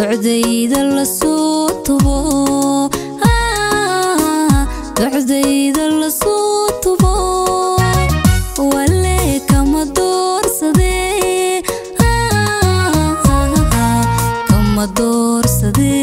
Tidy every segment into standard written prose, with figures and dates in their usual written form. بعديدا الصوت بو بعديدا الصوت بو ولا كم الدور صدي كم الدور صدي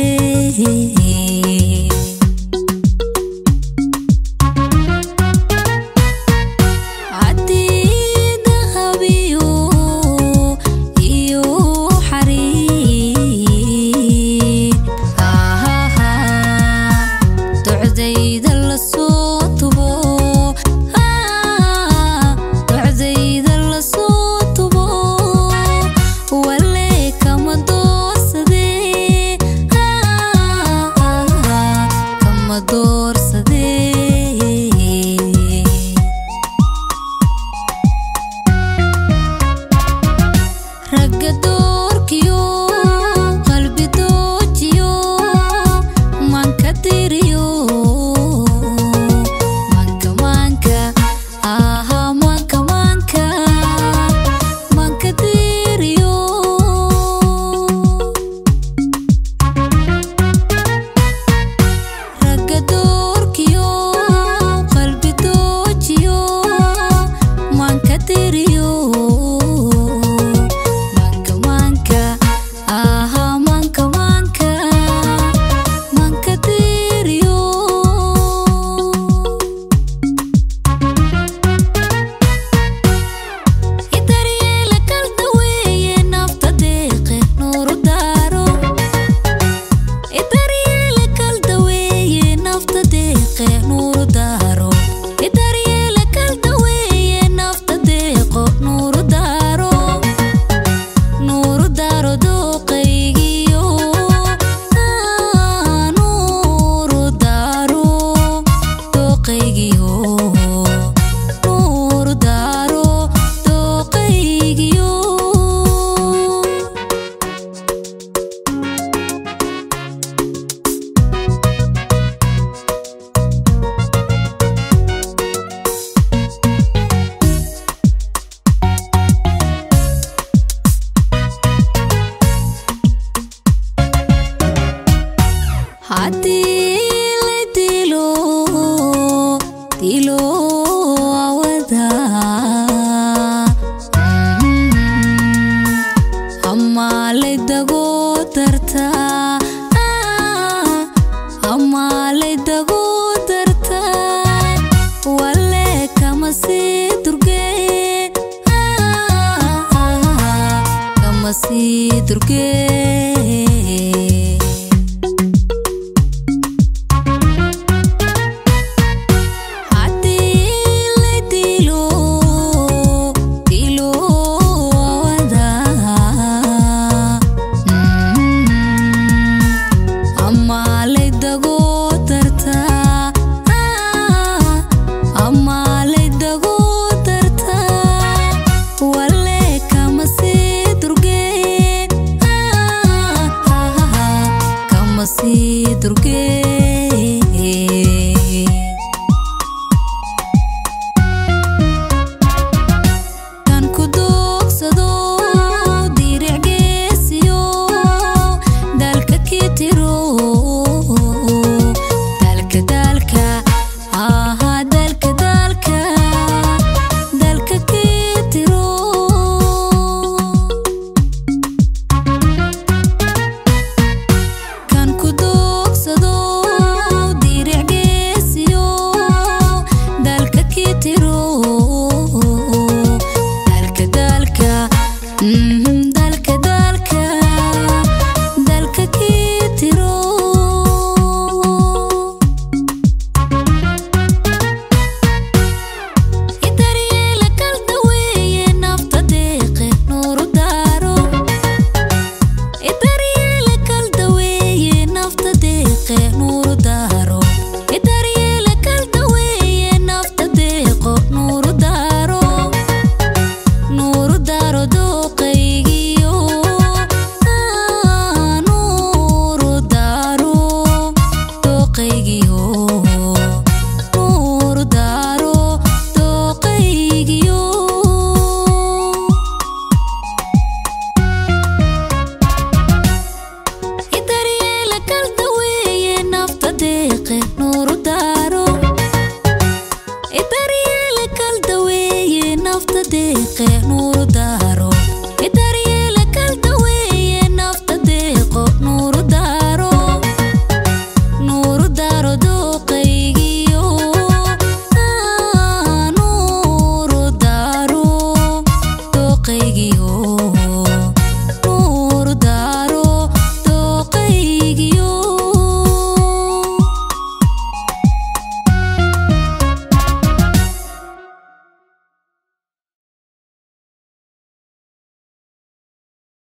Turqué